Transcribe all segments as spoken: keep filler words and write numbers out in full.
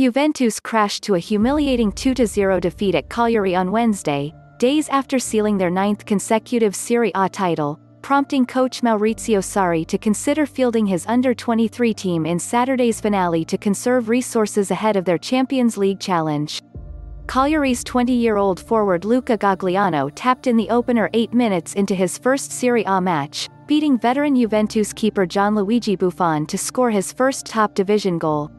Juventus crashed to a humiliating two to zero defeat at Cagliari on Wednesday, days after sealing their ninth consecutive Serie A title, prompting coach Maurizio Sarri to consider fielding his under twenty-three team in Saturday's finale to conserve resources ahead of their Champions League challenge. Cagliari's twenty-year-old forward Luca Gagliano tapped in the opener eight minutes into his first Serie A match, beating veteran Juventus keeper Gianluigi Buffon to score his first top-division goal.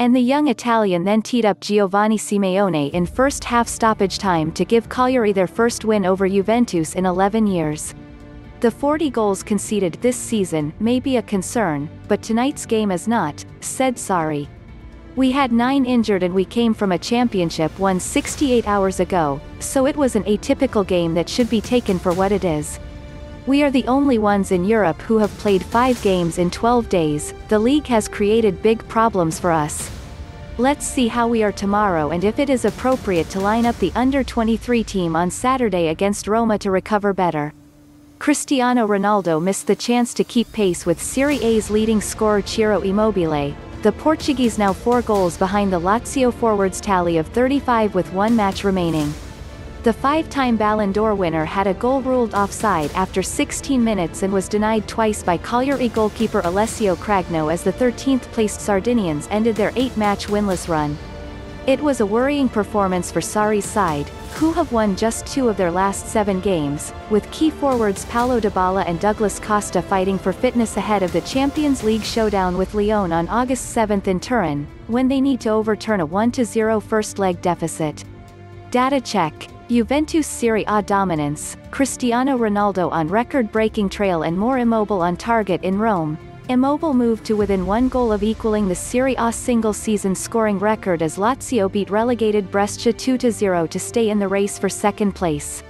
And the young Italian then teed up Giovanni Simeone in first-half stoppage time to give Cagliari their first win over Juventus in eleven years. The forty goals conceded this season may be a concern, but tonight's game is not, said Sarri. We had nine injured and we came from a championship won sixty-eight hours ago, so it was an atypical game that should be taken for what it is. We are the only ones in Europe who have played five games in twelve days, the league has created big problems for us. Let's see how we are tomorrow and if it is appropriate to line up the under twenty-three team on Saturday against Roma to recover better. Cristiano Ronaldo missed the chance to keep pace with Serie A's leading scorer Ciro Immobile, the Portuguese now four goals behind the Lazio forward's tally of thirty-five with one match remaining. The five-time Ballon d'Or winner had a goal ruled offside after sixteen minutes and was denied twice by Cagliari goalkeeper Alessio Cragno as the thirteenth-placed Sardinians ended their eight-match winless run. It was a worrying performance for Sarri's side, who have won just two of their last seven games, with key forwards Paulo Dybala and Douglas Costa fighting for fitness ahead of the Champions League showdown with Lyon on August seventh in Turin, when they need to overturn a one to zero first-leg deficit. Data check. Juventus Serie A dominance, Cristiano Ronaldo on record-breaking trail and more Immobile on target in Rome. Immobile moved to within one goal of equaling the Serie A single-season scoring record as Lazio beat relegated Brescia two to zero to stay in the race for second place.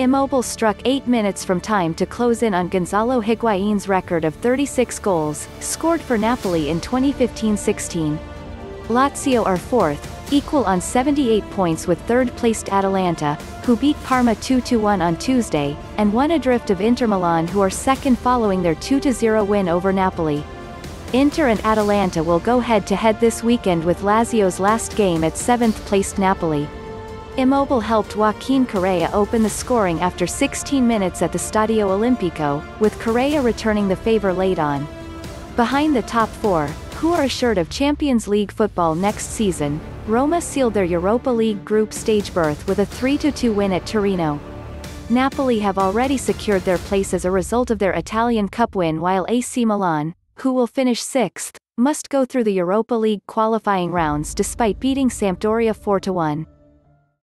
Immobile struck eight minutes from time to close in on Gonzalo Higuaín's record of thirty-six goals, scored for Napoli in twenty fifteen sixteen. Lazio are fourth, equal on seventy-eight points with third-placed Atalanta, who beat Parma two to one on Tuesday, and one adrift of Inter Milan who are second following their two to zero win over Napoli. Inter and Atalanta will go head-to-head this weekend with Lazio's last game at seventh-placed Napoli. Immobile helped Joaquin Correa open the scoring after sixteen minutes at the Stadio Olimpico, with Correa returning the favor late on. Behind the top four, who are assured of Champions League football next season, Roma sealed their Europa League group stage berth with a three to two win at Torino. Napoli have already secured their place as a result of their Italian Cup win, while A C Milan, who will finish sixth, must go through the Europa League qualifying rounds despite beating Sampdoria four to one.